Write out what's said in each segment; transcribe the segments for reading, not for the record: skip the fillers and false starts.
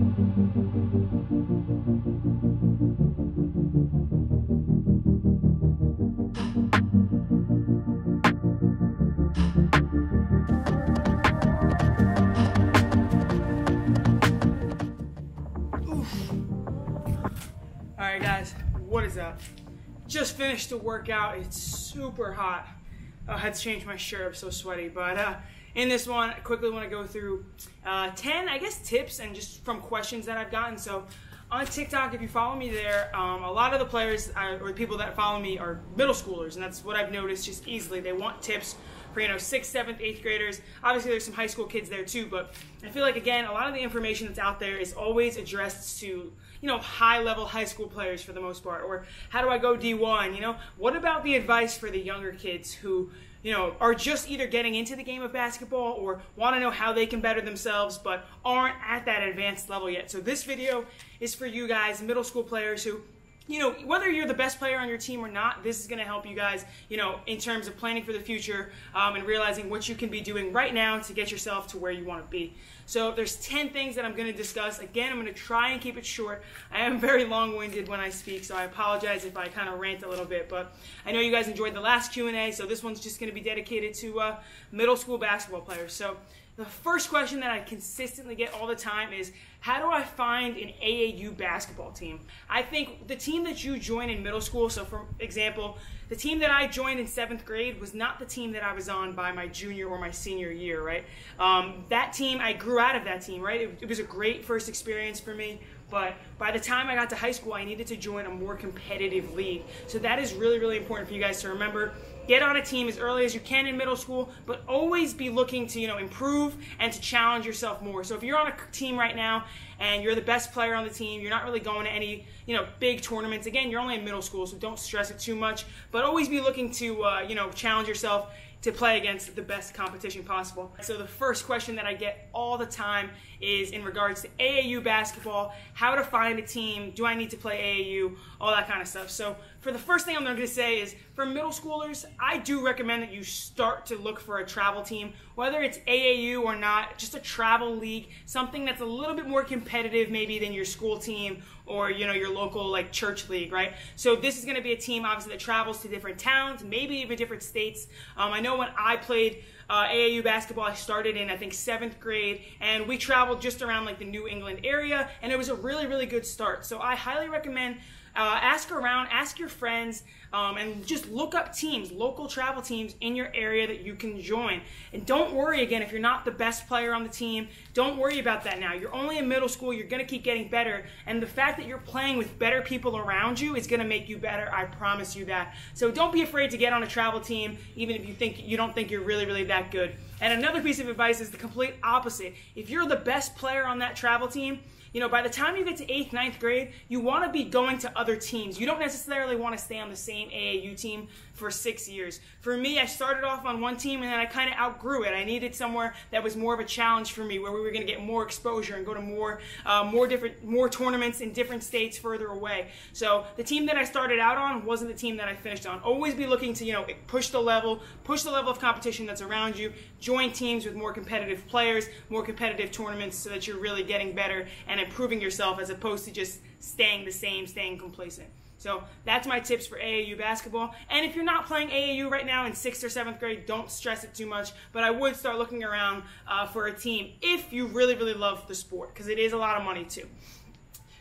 Alright guys, what is up? Just finished the workout. It's super hot. I had to change my shirt, I'm so sweaty. But in this one, I quickly want to go through 10, I guess, tips and just from questions that I've gotten. So on TikTok, if you follow me there, a lot of the players or the people that follow me are middle schoolers, and that's what I've noticed just easily. They want tips for, you know, 6th, 7th, 8th graders. Obviously, there's some high school kids there too, but I feel like, again, a lot of the information that's out there is always addressed to, you know, high-level high school players for the most part, or how do I go D1, you know? What about the advice for the younger kids who, you know, are just either getting into the game of basketball or want to know how they can better themselves but aren't at that advanced level yet? So this video is for you guys, middle school players who, you know, whether you're the best player on your team or not, this is going to help you guys, you know, in terms of planning for the future and realizing what you can be doing right now to get yourself to where you want to be. So there's 10 things that I'm going to discuss. Again, I'm going to try and keep it short. I am very long-winded when I speak, so I apologize if I kind of rant a little bit. But I know you guys enjoyed the last Q&A, so this one's just going to be dedicated to middle school basketball players. So the first question that I consistently get all the time is, how do I find an AAU basketball team? I think the team that you join in middle school, so for example, the team that I joined in 7th grade was not the team that I was on by my junior or my senior year, right? That team, I grew out of that team, right? It was a great first experience for me. But by the time I got to high school, I needed to join a more competitive league. So that is really, really important for you guys to remember. Get on a team as early as you can in middle school, but always be looking to, you know, improve and to challenge yourself more. So if you're on a team right now and you're the best player on the team, you're not really going to any, you know, big tournaments. Again, you're only in middle school, so don't stress it too much. But always be looking to, you know, challenge yourself to play against the best competition possible. So the first question that I get all the time is in regards to AAU basketball, how to find a team, do I need to play AAU, all that kind of stuff. So for the first thing I'm gonna say is, for middle schoolers, I do recommend that you start to look for a travel team, whether it's AAU or not, just a travel league, something that's a little bit more competitive maybe than your school team or, you know, your local like church league, right? So this is gonna be a team obviously that travels to different towns, maybe even different states. I know when I played AAU basketball, I started in, I think, 7th grade, and we traveled just around like the New England area, and it was a really, really good start. So I highly recommend ask around, ask your friends, and just look up teams, local travel teams in your area that you can join. And don't worry, again, if you're not the best player on the team, don't worry about that now. You're only in middle school, you're gonna keep getting better, and the fact that you're playing with better people around you is gonna make you better, I promise you that. So don't be afraid to get on a travel team, even if you think you don't think you're really, really that good. And another piece of advice is the complete opposite. If you're the best player on that travel team, you know, by the time you get to 8th, 9th grade, you want to be going to other teams. You don't necessarily want to stay on the same AAU team for 6 years. For me, I started off on one team and then I kind of outgrew it. I needed somewhere that was more of a challenge for me, where we were going to get more exposure and go to more tournaments in different states further away. So the team that I started out on wasn't the team that I finished on. Always be looking to, you know, push the level of competition that's around you. Join teams with more competitive players, more competitive tournaments, so that you're really getting better and improving yourself as opposed to just staying the same, staying complacent. So that's my tips for AAU basketball. And if you're not playing AAU right now in 6th or 7th grade, don't stress it too much, but I would start looking around for a team if you really, really love the sport, because it is a lot of money too.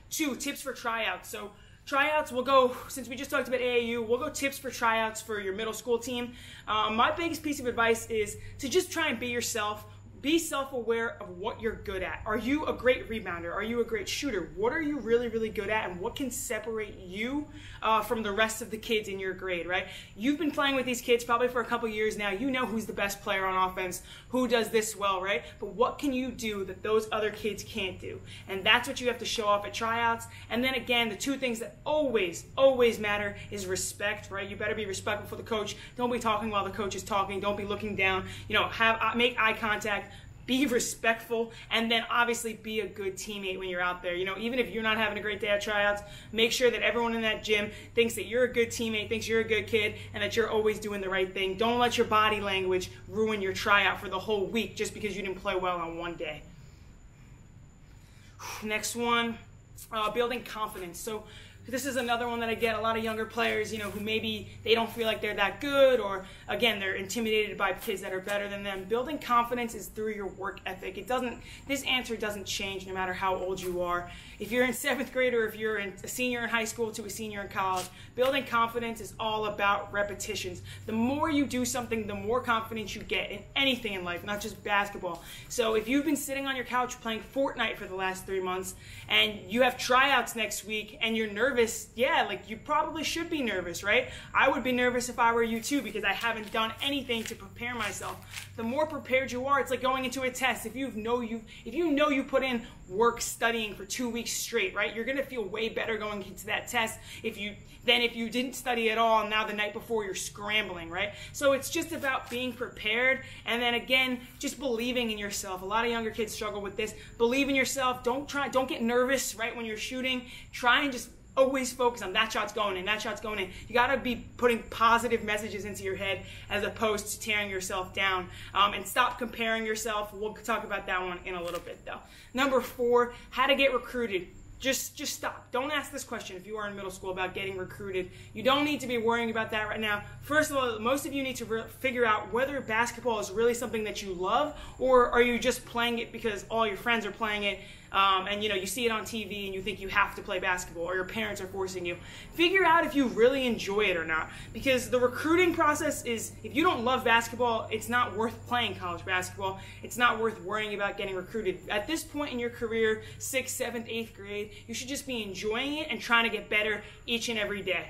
2, tips for tryouts. So tryouts, we'll go, since we just talked about AAU, we'll go tips for tryouts for your middle school team. My biggest piece of advice is to just try and be yourself. Be self-aware of what you're good at. Are you a great rebounder? Are you a great shooter? What are you really, really good at, and what can separate you from the rest of the kids in your grade, right? You've been playing with these kids probably for a couple years now. You know who's the best player on offense, who does this well, right? But what can you do that those other kids can't do? And that's what you have to show off at tryouts. And then again, the 2 things that always, always matter is respect, right? You better be respectful for the coach. Don't be talking while the coach is talking. Don't be looking down. You know, make eye contact. Be respectful, and then obviously be a good teammate when you're out there. You know, even if you're not having a great day at tryouts, make sure that everyone in that gym thinks that you're a good teammate, thinks you're a good kid, and that you're always doing the right thing. Don't let your body language ruin your tryout for the whole week just because you didn't play well on one day. Next one, building confidence. So this is another one that I get a lot of younger players, who maybe they don't feel like they're that good, or again, they're intimidated by kids that are better than them. Building confidence is through your work ethic. This answer doesn't change no matter how old you are. If you're in 7th grade or if you're a senior in high school to a senior in college, building confidence is all about repetitions. The more you do something, the more confidence you get in anything in life, not just basketball. So if you've been sitting on your couch playing Fortnite for the last 3 months and you have tryouts next week and you're nervous, yeah, like you probably should be nervous, right? I would be nervous if I were you too, because I haven't done anything to prepare myself. The more prepared you are, it's like going into a test. If you know you put in work studying for 2 weeks straight, right? You're gonna feel way better going into that test than if you didn't study at all, and now the night before you're scrambling, right? So it's just about being prepared, and then again, just believing in yourself. A lot of younger kids struggle with this. Believe in yourself. Don't get nervous, right, when you're shooting. Try and just always focus on that shot's going in, that shot's going in. You gotta be putting positive messages into your head as opposed to tearing yourself down. And stop comparing yourself. We'll talk about that one in a little bit though. Number 4, how to get recruited. Just stop. Don't ask this question if you are in middle school about getting recruited. You don't need to be worrying about that right now. First of all, most of you need to figure out whether basketball is really something that you love, or are you just playing it because all your friends are playing it, and you see it on TV and you think you have to play basketball, or your parents are forcing you. Figure out if you really enjoy it or not, because the recruiting process is, if you don't love basketball, it's not worth playing college basketball. It's not worth worrying about getting recruited. At this point in your career, 6th, 7th, 8th grade, you should just be enjoying it and trying to get better each and every day.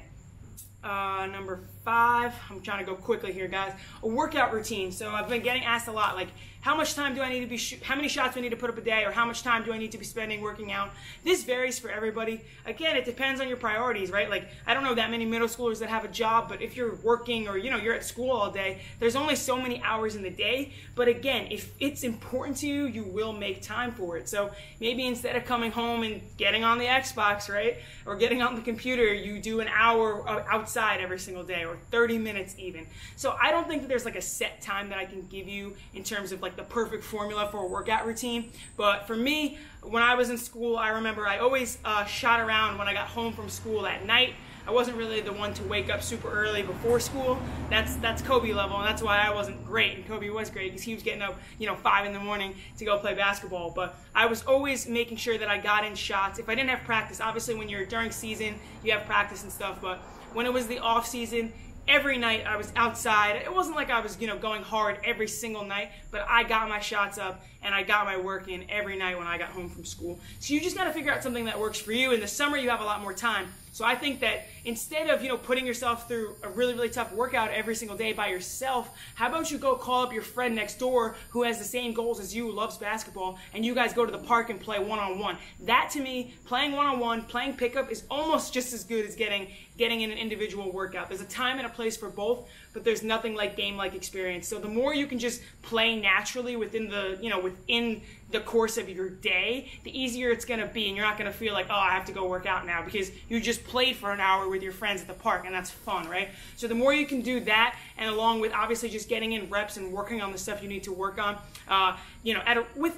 Number 5, I'm trying to go quickly here, guys. A workout routine. So I've been getting asked a lot, like, how much time do I need to be how many shots do I need to put up a day, or how much time do I need to be spending working out? This varies for everybody. Again, it depends on your priorities, right? Like, I don't know that many middle schoolers that have a job, but if you're working or you're at school all day, there's only so many hours in the day. But again, if it's important to you, you will make time for it. So maybe instead of coming home and getting on the Xbox, right, or getting on the computer, you do an hour outside every single day, or 30 minutes even. So I don't think that there's like a set time that I can give you in terms of like the perfect formula for a workout routine. But for me, when I was in school, I remember I always shot around when I got home from school at night. I wasn't really the one to wake up super early before school. That's Kobe level, and that's why I wasn't great. And Kobe was great because he was getting up, 5 in the morning to go play basketball. But I was always making sure that I got in shots. If I didn't have practice, obviously when you're during season, you have practice and stuff. But when it was the off season, every night I was outside. It wasn't like I was, going hard every single night, but I got my shots up and I got my work in every night when I got home from school. So you just got to figure out something that works for you. In the summer, you have a lot more time. So I think that instead of, putting yourself through a really, really tough workout every single day by yourself, how about you go call up your friend next door who has the same goals as you, loves basketball, and you guys go to the park and play one-on-one. That, to me, playing one-on-one, playing pickup is almost just as good as getting in an individual workout. There's a time and a place for both, but there's nothing like game-like experience. So the more you can just play naturally within the course of your day, the easier it's gonna be, and you're not gonna feel like, oh, I have to go work out now, because you just played for an hour with your friends at the park, and that's fun, right? So the more you can do that, and along with obviously just getting in reps and working on the stuff you need to work on,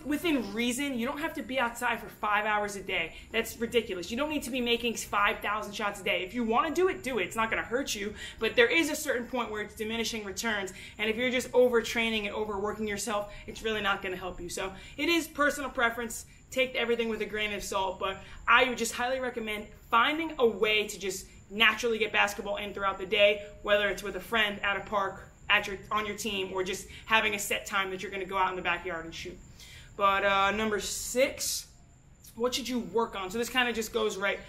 within reason. You don't have to be outside for 5 hours a day. That's ridiculous. You don't need to be making 5,000 shots a day. If you want to do it, do it. It's not gonna hurt you, but there is a certain point where it's diminishing returns, and if you're just overtraining and overworking yourself, it's really not gonna help you. So it is personal preference. Take everything with a grain of salt, but I would just highly recommend finding a way to just naturally get basketball in throughout the day, whether it's with a friend, at a park, on your team, or just having a set time that you're gonna go out in the backyard and shoot. But number 6, what should you work on? So this kind of just goes right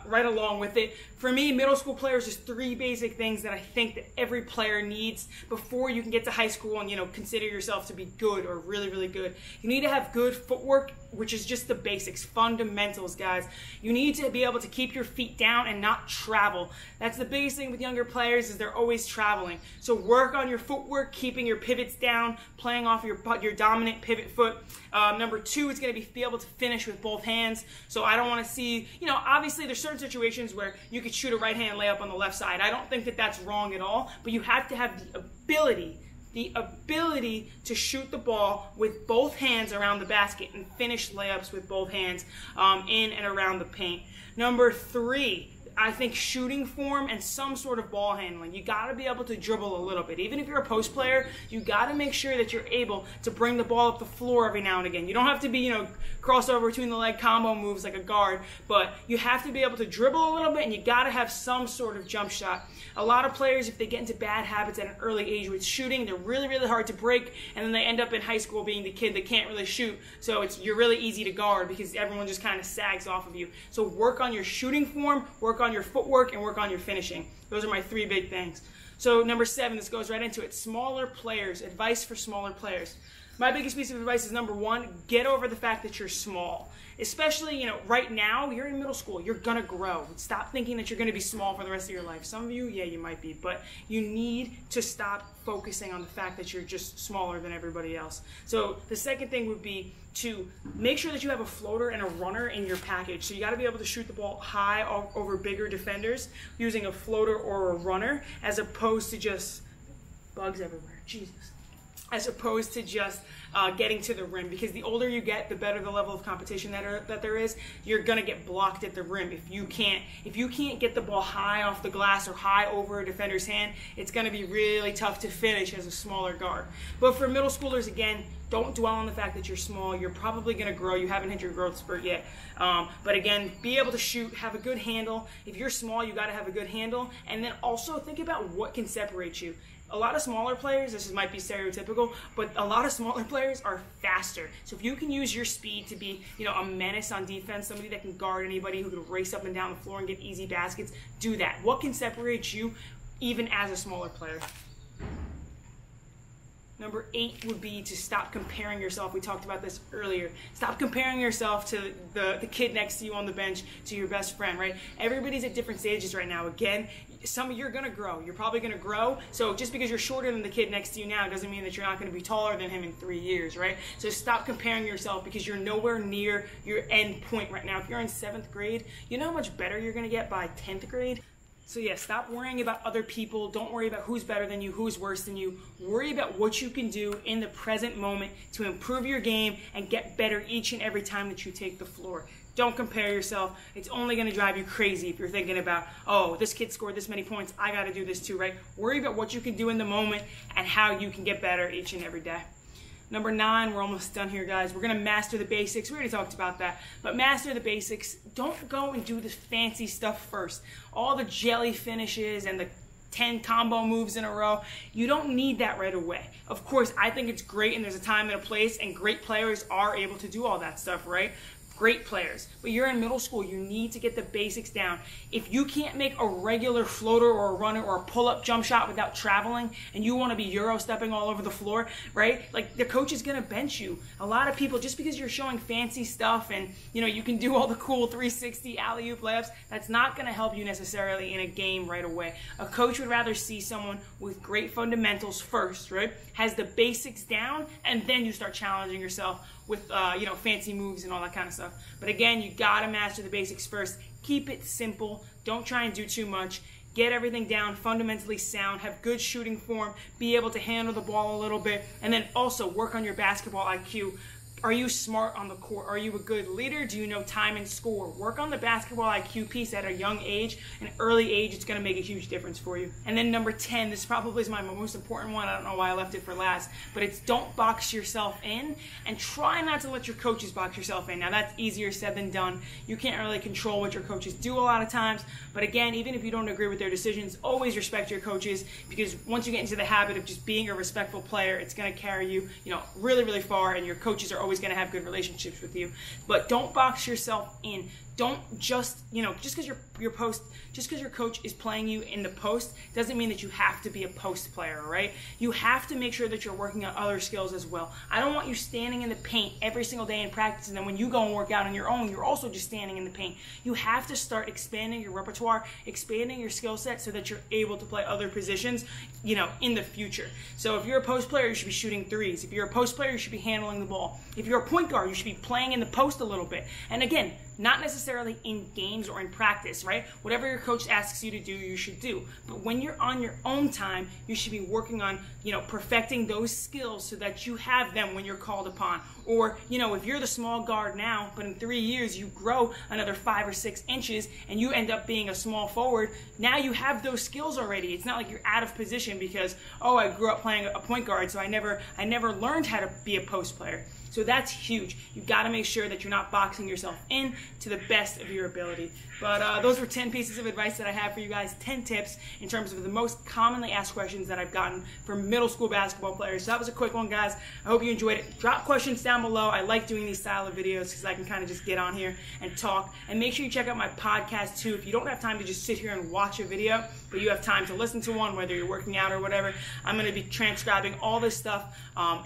along with it. For me, middle school players, just 3 basic things that I think that every player needs before you can get to high school and consider yourself to be good or really, really good. You need to have good footwork, which is just the basics, fundamentals, guys. You need to be able to keep your feet down and not travel. That's the biggest thing with younger players, is they're always traveling. So work on your footwork, keeping your pivots down, playing off your dominant pivot foot. Number 2 is going to be able to finish with both hands. So I don't want to see, obviously there's certain situations where you could shoot a right hand layup on the left side. I don't think that that's wrong at all, but you have to have the ability the ability to shoot the ball with both hands around the basket and finish layups with both hands in and around the paint. Number three, I think shooting form and some sort of ball handling. You got to be able to dribble a little bit. Even if you're a post player, you got to make sure that you're able to bring the ball up the floor every now and again. You don't have to be, crossover between the leg combo moves like a guard, but you have to be able to dribble a little bit, and you got to have some sort of jump shot. A lot of players, if they get into bad habits at an early age with shooting, they're really, really hard to break, and then they end up in high school being the kid that can't really shoot. So you're really easy to guard because everyone just kind of sags off of you. So work on your shooting form, work on your footwork, and work on your finishing. Those are my three big things. So number seven, this goes right into it. Smaller players, advice for smaller players. My biggest piece of advice is number one, get over the fact that you're small. Especially, right now, you're in middle school. You're going to grow. Stop thinking that you're going to be small for the rest of your life. Some of you, yeah, you might be, but you need to stop focusing on the fact that you're just smaller than everybody else. So the second thing would be to make sure that you have a floater and a runner in your package. So you got to be able to shoot the ball high over bigger defenders using a floater or a runner as opposed to just bugs everywhere. Jesus. As opposed to just getting to the rim, because the older you get, the better the level of competition that there is. You're gonna get blocked at the rim if you can't get the ball high off the glass or high over a defender's hand. It's gonna be really tough to finish as a smaller guard. But for middle schoolers, again, don't dwell on the fact that you're small. You're probably going to grow. You haven't hit your growth spurt yet. But again, be able to shoot, have a good handle. If you're small, you got to have a good handle. And then also think about what can separate you. A lot of smaller players, this might be stereotypical, but a lot of smaller players are faster. So if you can use your speed to be, a menace on defense, somebody that can guard anybody, who can race up and down the floor and get easy baskets, do that. What can separate you even as a smaller player? Number eight would be to stop comparing yourself. We talked about this earlier. Stop comparing yourself to the kid next to you on the bench, to your best friend, right? Everybody's at different stages right now. Again, some of you're going to grow. You're probably going to grow. So just because you're shorter than the kid next to you now doesn't mean that you're not going to be taller than him in 3 years, right? So stop comparing yourself, because you're nowhere near your end point right now. If you're in 7th grade, you know how much better you're going to get by 10th grade? So yeah, stop worrying about other people. Don't worry about who's better than you, who's worse than you. Worry about what you can do in the present moment to improve your game and get better each and every time that you take the floor. Don't compare yourself. It's only going to drive you crazy if you're thinking about, oh, this kid scored this many points, I got to do this too, right? Worry about what you can do in the moment and how you can get better each and every day. Number nine, we're almost done here, guys. We're going to master the basics. We already talked about that. But master the basics. Don't go and do the fancy stuff first. All the jelly finishes and the 10 combo moves in a row. You don't need that right away. Of course, I think it's great, and there's a time and a place, and great players are able to do all that stuff, right? Great players. But you're in middle school. You need to get the basics down. If you can't make a regular floater or a runner or a pull-up jump shot without traveling, and you want to be Euro-stepping all over the floor, right? Like, the coach is going to bench you. A lot of people, just because you're showing fancy stuff and, you can do all the cool 360 alley-oop layups, that's not going to help you necessarily in a game right away. A coach would rather see someone with great fundamentals first, right? Has the basics down, and then you start challenging yourself with, fancy moves and all that kind of stuff. But again, you gotta master the basics first. Keep it simple. Don't try and do too much. Get everything down, fundamentally sound, have good shooting form, be able to handle the ball a little bit, and then also work on your basketball IQ. Are you smart on the court? Are you a good leader? Do you know time and score? Work on the basketball IQ piece at a young age, an early age. It's going to make a huge difference for you. And then number 10, this probably is my most important one. I don't know why I left it for last, but it's don't box yourself in, and try not to let your coaches box yourself in. Now, that's easier said than done. You can't really control what your coaches do a lot of times. But again, even if you don't agree with their decisions, always respect your coaches, because once you get into the habit of just being a respectful player, it's going to carry you, really, really far, and your coaches are always going to have good relationships with you. But don't box yourself in. Don't just, just because your coach is playing you in the post doesn't mean that you have to be a post player, right? You have to make sure that you're working on other skills as well. I don't want you standing in the paint every single day in practice, and then when you go and work out on your own, you're also just standing in the paint. You have to start expanding your repertoire, expanding your skill set, so that you're able to play other positions, in the future. So if you're a post player, you should be shooting threes. If you're a post player, you should be handling the ball. If you're a point guard, you should be playing in the post a little bit. And again, not necessarily in games or in practice, right? Whatever your coach asks you to do, you should do. But when you're on your own time, you should be working on, perfecting those skills so that you have them when you're called upon. Or, if you're the small guard now, but in 3 years you grow another 5 or 6 inches and you end up being a small forward, now you have those skills already. It's not like you're out of position because, oh, I grew up playing a point guard, so I never learned how to be a post player. So that's huge. You've got to make sure that you're not boxing yourself in to the best of your ability. But those were 10 pieces of advice that I have for you guys, 10 tips in terms of the most commonly asked questions that I've gotten from middle school basketball players. So that was a quick one, guys. I hope you enjoyed it. Drop questions down below. I like doing these style of videos because I can kind of just get on here and talk. And make sure you check out my podcast too. If you don't have time to just sit here and watch a video, but you have time to listen to one, whether you're working out or whatever, I'm going to be transcribing all this stuff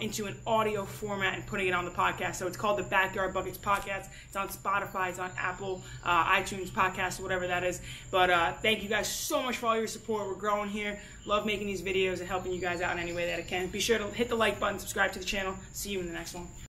into an audio format and putting it on the podcast. So it's called the Backyard Buckets Podcast. It's on Spotify, it's on Apple, iTunes Podcast, whatever that is. But thank you guys so much for all your support. We're growing here. Love making these videos and helping you guys out in any way that I can. Be sure to hit the like button, subscribe to the channel. See you in the next one.